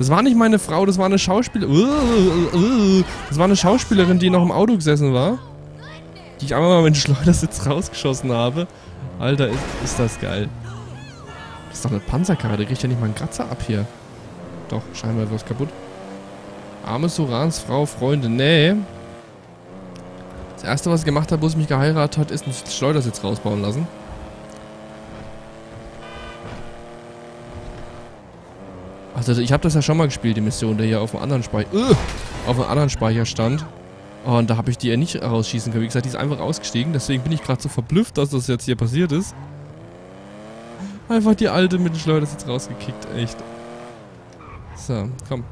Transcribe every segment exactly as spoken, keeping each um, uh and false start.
Das war nicht meine Frau, das war eine Schauspielerin. Das war eine Schauspielerin, die noch im Auto gesessen war. Die ich einmal mal mit dem Schleudersitz rausgeschossen habe. Alter, ist, ist das geil. Das ist doch eine Panzerkarre, die kriegt ja nicht mal einen Kratzer ab hier. Doch, scheinbar ist was kaputt. Arme SuRans Frau, Freunde, nee. Das erste, was ich gemacht habe, wo es mich geheiratet hat, ist einen Schleudersitz rausbauen lassen. Also ich habe das ja schon mal gespielt, die Mission, der hier auf einem anderen Speicher, uh, auf einem anderen Speicher stand. Und da habe ich die ja nicht rausschießen können. Wie gesagt, die ist einfach ausgestiegen. Deswegen bin ich gerade so verblüfft, dass das jetzt hier passiert ist. Einfach die alte mit dem Schleudersitz rausgekickt, echt. So, komm.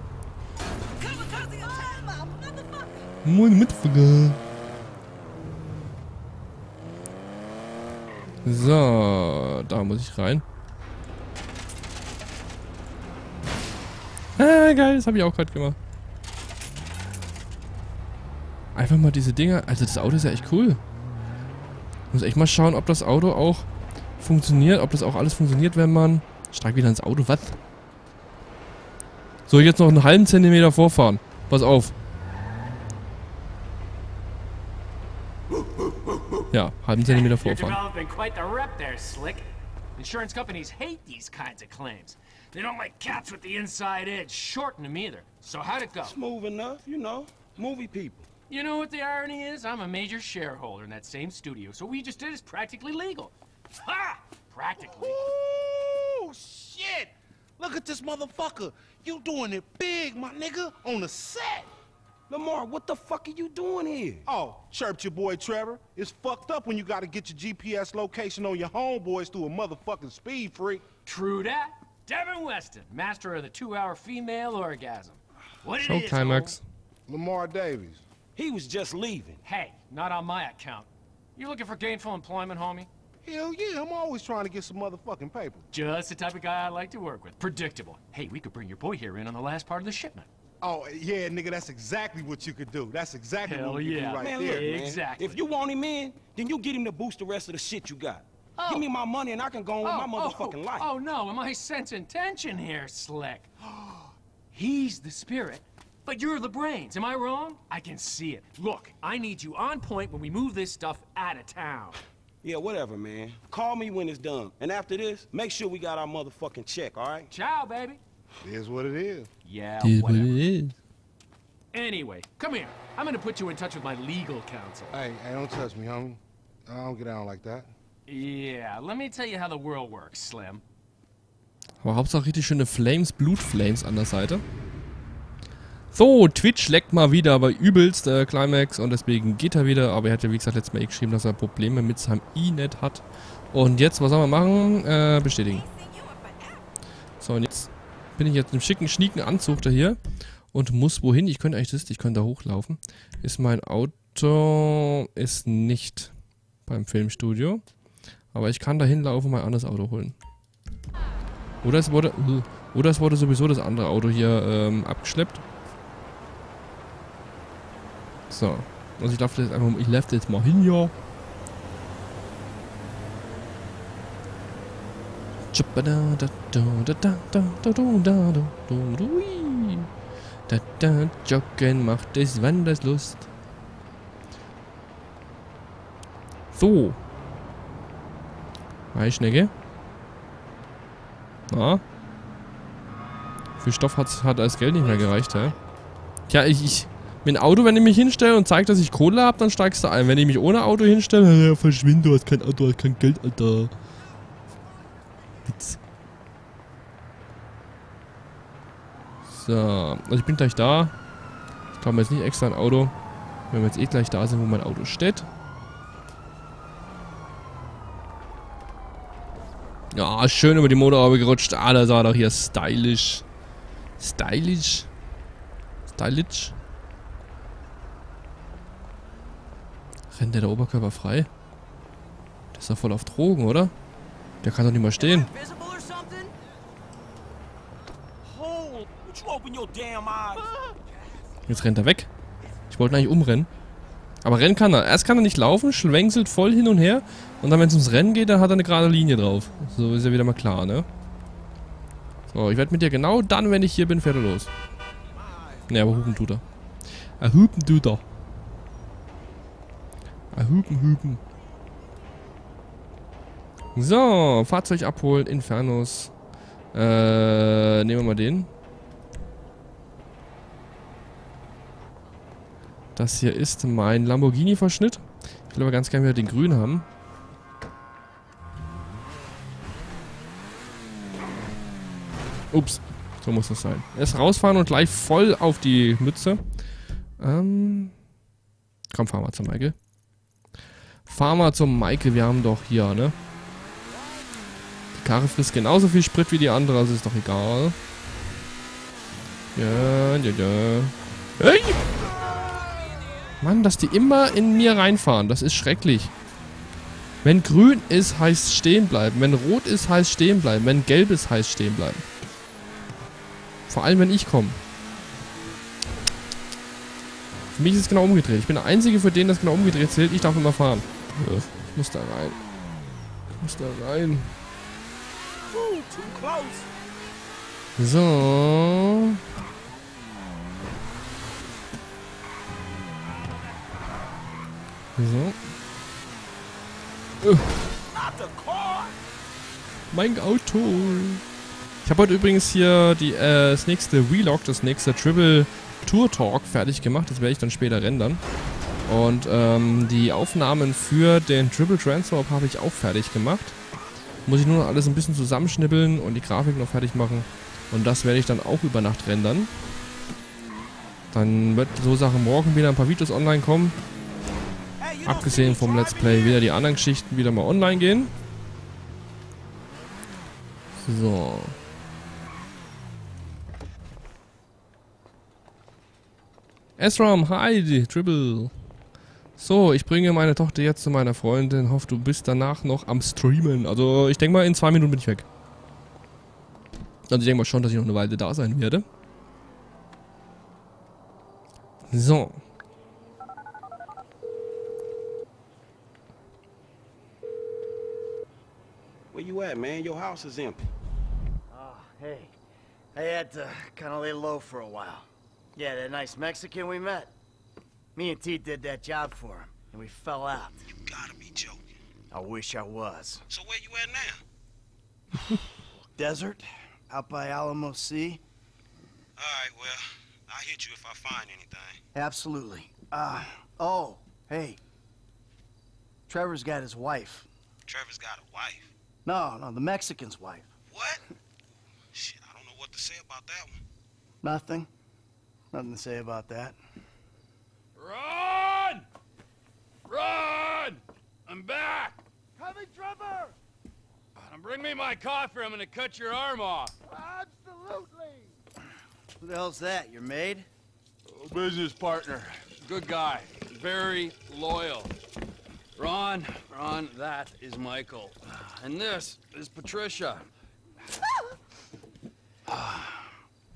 Moin Mitfugger. So, da muss ich rein. Ah, geil, das habe ich auch gerade gemacht. Einfach mal diese Dinger. Also das Auto ist ja echt cool. Ich muss echt mal schauen, ob das Auto auch funktioniert. Ob das auch alles funktioniert, wenn man... Steig wieder ins Auto, was? So, jetzt noch einen halben Zentimeter vorfahren. Pass auf. Ja, halben Zentimeter vorfahren. They don't like cats with the inside edge, shorten them either. So how'd it go? Smooth enough, you know. Movie people. You know what the irony is? I'm a major shareholder in that same studio, so what we just did is practically legal. Ha! Practically. Oh shit! Look at this motherfucker. You doing it big, my nigga, on the set. Lamar, what the fuck are you doing here? Oh, chirped your boy Trevor. It's fucked up when you gotta get your G P S location on your homeboys through a motherfucking speed freak. True that. Devin Weston, master of the two-hour female orgasm. What it is, Climax. Lamar Davis. He was just leaving. Hey, not on my account. You looking for gainful employment, homie? Hell yeah, I'm always trying to get some motherfucking paper. Just the type of guy I like to work with. Predictable. Hey, we could bring your boy here in on the last part of the shipment. Oh, yeah, nigga, that's exactly what you could do. That's exactly Hell what you yeah. could do right man, there, look, man. Exactly. If you want him in, then you get him to boost the rest of the shit you got. Oh. Give me my money and I can go on oh, with my motherfucking oh, life. Oh no, am I sensing tension here, Slick? He's the spirit, but you're the brains. Am I wrong? I can see it. Look, I need you on point when we move this stuff out of town. Yeah, whatever, man. Call me when it's done. And after this, make sure we got our motherfucking check, all right? Ciao, baby. Here's what it is. Yeah, Here's whatever. What it is. Anyway, come here. I'm gonna put you in touch with my legal counsel. Hey, hey, don't touch me, homie. I don't get down like that. Yeah, let me tell you how the world works, Slim. Aber Hauptsache richtig schöne Flames, Blutflames an der Seite. So, Twitch leckt mal wieder, aber übelst äh, Climax und deswegen geht er wieder. Aber er hat ja wie gesagt letztes Mal eh geschrieben, dass er Probleme mit seinem I N E T hat. Und jetzt, was sollen wir machen? Äh, bestätigen. So, und jetzt bin ich jetzt im schicken, schnieken Anzug da hier und muss wohin? Ich könnte eigentlich das, ich könnte da hochlaufen. Ist mein Auto, ist nicht beim Filmstudio. Aber ich kann da hinlaufen und mein anderes Auto holen. Oder es wurde, oder es wurde sowieso das andere Auto hier ähm, abgeschleppt. So. Also ich laufe jetzt einfach ich laufe jetzt mal hin, ja. Joggen macht es Wanderlust. So. Hi, Schnecke. Na? Für Stoff hat, hat das Geld nicht mehr gereicht, hä? Tja, ich, ich... Mit dem Auto, wenn ich mich hinstelle und zeige, dass ich Kohle habe, dann steigst du ein. Wenn ich mich ohne Auto hinstelle, ja, verschwind, du hast kein Auto, hast kein Geld, Alter. Witz. So, also ich bin gleich da. Ich kaufe mir jetzt nicht extra ein Auto. Wenn wir jetzt eh gleich da sind, wo mein Auto steht. Ja, schön über die Motorhaube gerutscht. Ah, da sah doch hier stylisch. Stylisch. Stylisch. Rennt der, der Oberkörper frei? Der ist doch voll auf Drogen, oder? Der kann doch nicht mal stehen. Jetzt rennt er weg. Ich wollte ihn eigentlich umrennen. Aber rennen kann er. Erst kann er nicht laufen, schwänzelt voll hin und her. Und dann, wenn es ums Rennen geht, dann hat er eine gerade Linie drauf. So ist ja wieder mal klar, ne? So, ich werde mit dir genau dann, wenn ich hier bin, fährt er los. Ne, aber hupen tut er. Er hupen tut er. Er hupen, hupen. So, Fahrzeug abholen, Infernos. Äh, nehmen wir mal den. Das hier ist mein Lamborghini-Verschnitt. Ich will aber ganz gerne wieder den grün haben. Ups, so muss das sein. Erst rausfahren und gleich voll auf die Mütze. Ähm, komm, fahren wir zum Michael. Fahren wir zum Michael, wir haben doch hier, ne? Die Karre frisst genauso viel Sprit wie die andere, also ist doch egal. Ja, ja, ja. Hey! Mann, dass die immer in mir reinfahren, das ist schrecklich. Wenn grün ist, heißt stehen bleiben. Wenn rot ist, heißt stehen bleiben. Wenn gelb ist, heißt stehen bleiben. Vor allem, wenn ich komme. Für mich ist es genau umgedreht. Ich bin der Einzige, für den das genau umgedreht zählt. Ich darf immer fahren. Ich muss da rein. Ich muss da rein. So... So. Ugh. Mein Auto. Ich habe heute übrigens hier die, äh, das nächste Vlog, das nächste Triple Tour Talk fertig gemacht. Das werde ich dann später rendern. Und ähm, die Aufnahmen für den Triple Transwarp habe ich auch fertig gemacht. Muss ich nur noch alles ein bisschen zusammenschnibbeln und die Grafik noch fertig machen. Und das werde ich dann auch über Nacht rendern. Dann wird so Sache morgen wieder ein paar Videos online kommen. Abgesehen vom Let's Play wieder die anderen Geschichten wieder mal online gehen. So. Esram, hi, Triple. So, ich bringe meine Tochter jetzt zu meiner Freundin. Hoffe, du bist danach noch am Streamen. Also, ich denke mal, in zwei Minuten bin ich weg. Also, ich denke mal schon, dass ich noch eine Weile da sein werde. So. Where you at, man? Your house is empty. Oh, hey. I had to kind of lay low for a while. Yeah, that nice Mexican we met. Me and T did that job for him, and we fell out. You gotta be joking. I wish I was. So where you at now? Desert, out by Alamo Sea. All right, well, I'll hit you if I find anything. Absolutely. Uh, oh, hey. Trevor's got his wife. Trevor's got a wife? No, no, the Mexican's wife. What? Shit, I don't know what to say about that one. Nothing. Nothing to say about that. Run! Run! I'm back! Coming, Trevor! Now bring me my coffee, I'm gonna cut your arm off. Absolutely! Who the hell's that, your maid? Oh, business partner. Good guy. Very loyal. Ron, Ron, that is Michael. And this is Patricia.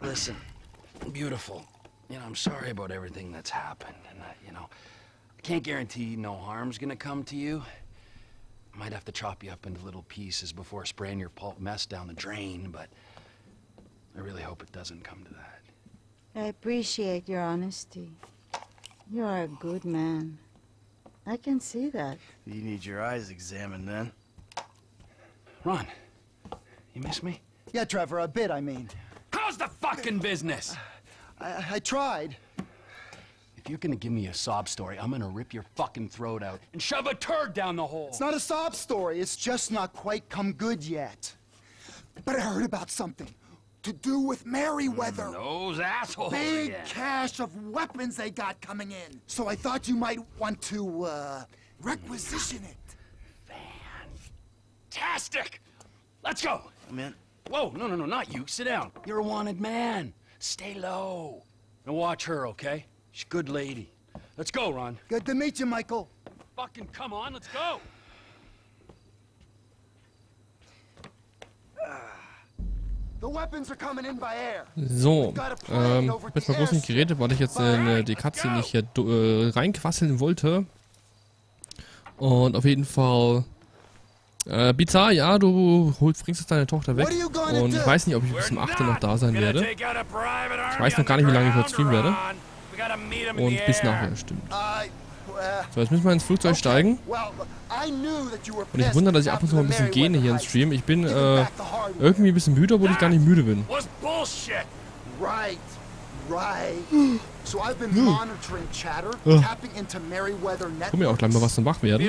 Listen, beautiful. You know, I'm sorry about everything that's happened. And, I, you know, I can't guarantee no harm's gonna come to you. I might have to chop you up into little pieces before spraying your pulp mess down the drain, but I really hope it doesn't come to that. I appreciate your honesty. You are a good man. I can see that. You need your eyes examined, then. Ron, you miss me? Yeah, Trevor, a bit, I mean. How's the fucking business? I, I, I tried. If you're gonna give me a sob story, I'm gonna rip your fucking throat out and shove a turd down the hole. It's not a sob story. It's just not quite come good yet. But I heard about something to do with Meriwether. Mm, those assholes. Big yeah. cache of weapons they got coming in. So I thought you might want to, uh, requisition it. Fantastic! Let's go! I'm in. Whoa, no, no, no, not you. Sit down. You're a wanted man. Stay low. And watch her, okay? She's a good lady. Let's go, Ron. Good to meet you, Michael. Fucking come on, let's go! So, ähm, ich bin bloß nicht geredet, weil ich jetzt äh, die Katze nicht hier äh, reinquasseln wollte. Und auf jeden Fall Äh, Bizarre, ja, du bringst jetzt deine Tochter weg. Und ich weiß nicht, ob ich bis zum achten noch da sein werde. Ich weiß noch gar nicht, wie lange ich heute streamen werde. Und bis nachher, stimmt. So, jetzt müssen wir ins Flugzeug steigen. Und ich wundere, dass ich ab und zu mal ein bisschen gähne hier im Stream. Ich bin äh, irgendwie ein bisschen müde, obwohl ich gar nicht müde bin. Hm. Ich guck mir auch gleich mal was zum Wachwerden.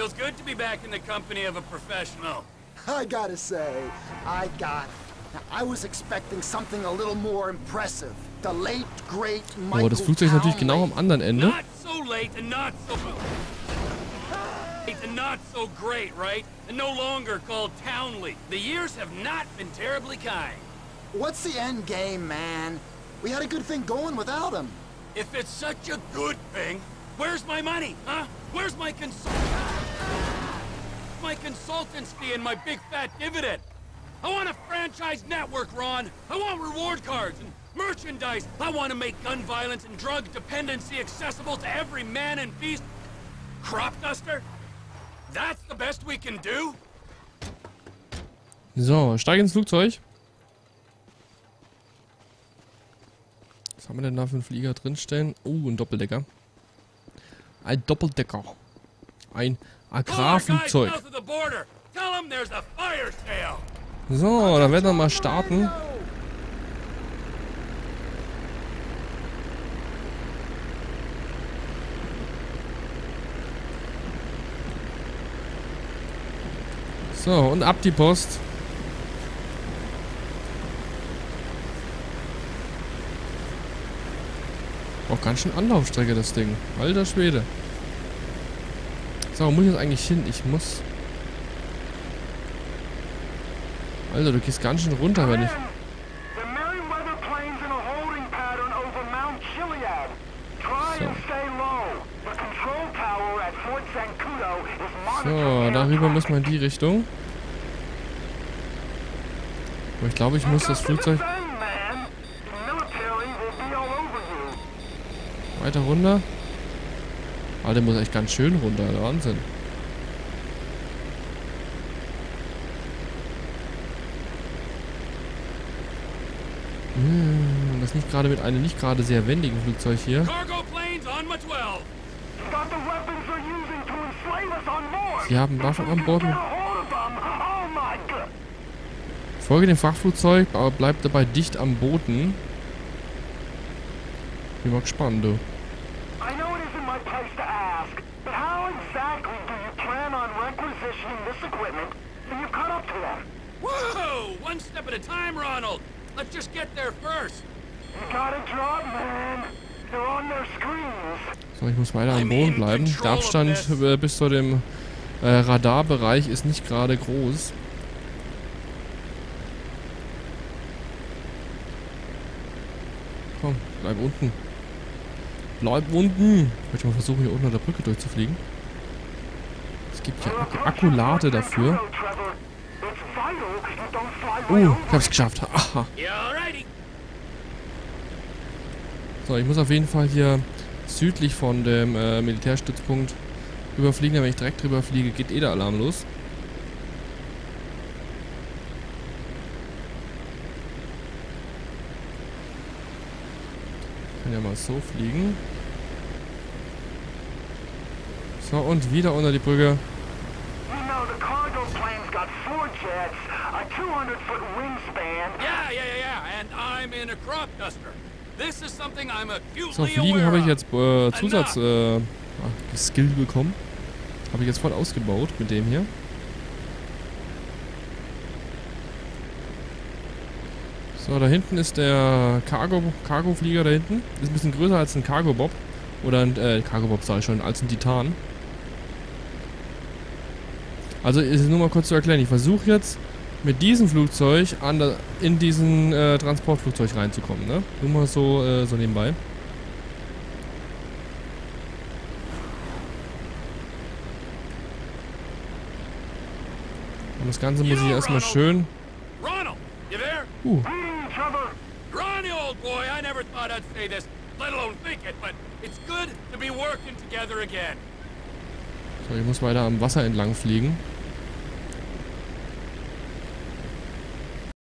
Oh, das Flugzeug ist natürlich genau am anderen Ende. And not so great, right? And no longer called Townley. The years have not been terribly kind. What's the end game, man? We had a good thing going without him. If it's such a good thing, where's my money, huh? Where's my cons- my consultants fee and my big fat dividend? I want a franchise network, Ron. I want reward cards and merchandise. I want to make gun violence and drug dependency accessible to every man and beast. Crop duster? That's the best we can do? So, steig ins Flugzeug. Was haben wir denn da für einen Flieger drinstellen? Oh, ein Doppeldecker. Ein Doppeldecker. Ein Agrarflugzeug. So, dann werden wir mal starten. So, und ab die Post. Auch ganz schön Anlaufstrecke, das Ding. Alter Schwede. So, wo muss ich jetzt eigentlich hin? Ich muss... Alter, du gehst ganz schön runter, wenn ich... So, darüber müssen wir in die Richtung. Aber ich glaube, ich muss das Flugzeug weiter runter. Ah, der muss echt ganz schön runter, der Wahnsinn. Hm, das nicht gerade mit einem nicht gerade sehr wendigen Flugzeug hier. Sie haben Waffen an Bord. Folge dem Frachtflugzeug, aber bleib dabei dicht am Boden. Bin mal gespannt, du. So, ich muss weiter am Boden bleiben. Der Abstand äh, bis zu dem äh, Radarbereich ist nicht gerade groß. Komm, bleib unten. Bleib unten! Ich möchte mal versuchen, hier unten an der Brücke durchzufliegen. Es gibt ja Ak Akkulate dafür. Oh, uh, ich hab's geschafft. Aha. So, ich muss auf jeden Fall hier südlich von dem äh, Militärstützpunkt überfliegen. Wenn ich direkt drüber fliege, geht eh der Alarm los. Ich kann ja mal so fliegen. So, und wieder unter die Brücke. So, Fliegen habe ich jetzt äh, Zusatz äh, Skill bekommen. Habe ich jetzt voll ausgebaut mit dem hier. So, da hinten ist der Cargo, Cargo-Flieger da hinten. Ist ein bisschen größer als ein Cargo-Bob. Oder ein äh, Cargo-Bob sage ich schon, als ein Titan. Also ist nur mal kurz zu erklären. Ich versuche jetzt mit diesem Flugzeug an der, in diesen äh, Transportflugzeug reinzukommen, ne? Nur mal so, äh, so nebenbei. Und das Ganze muss ich erstmal schön... Uh. So, ich muss weiter am Wasser entlang fliegen.